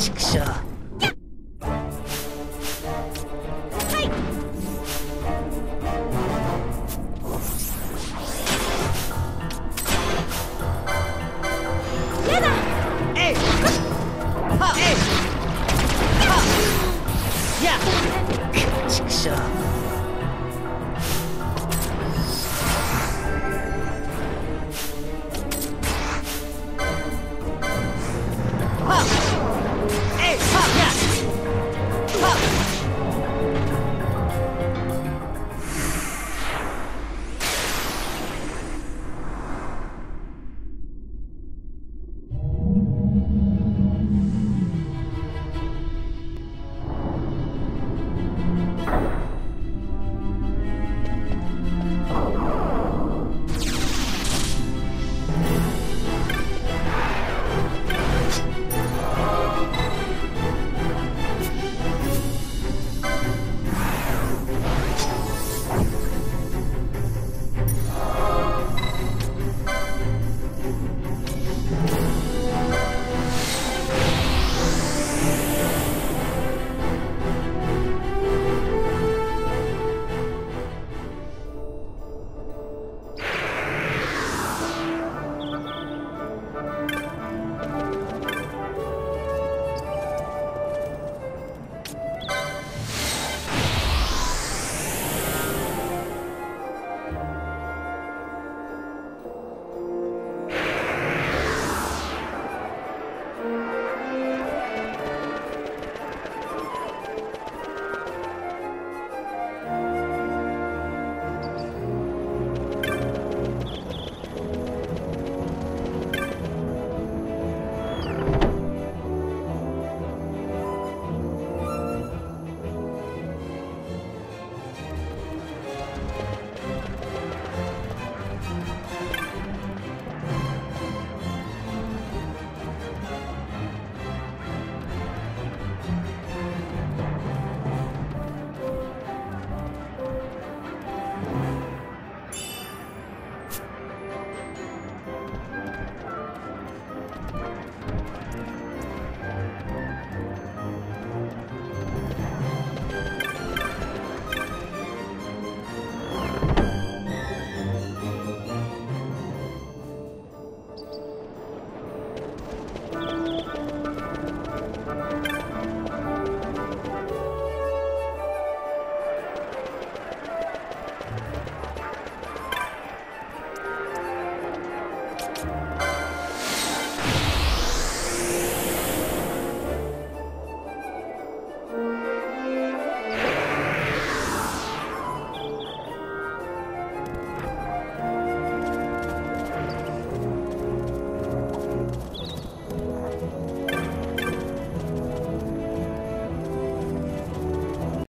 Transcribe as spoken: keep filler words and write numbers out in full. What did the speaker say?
畜生。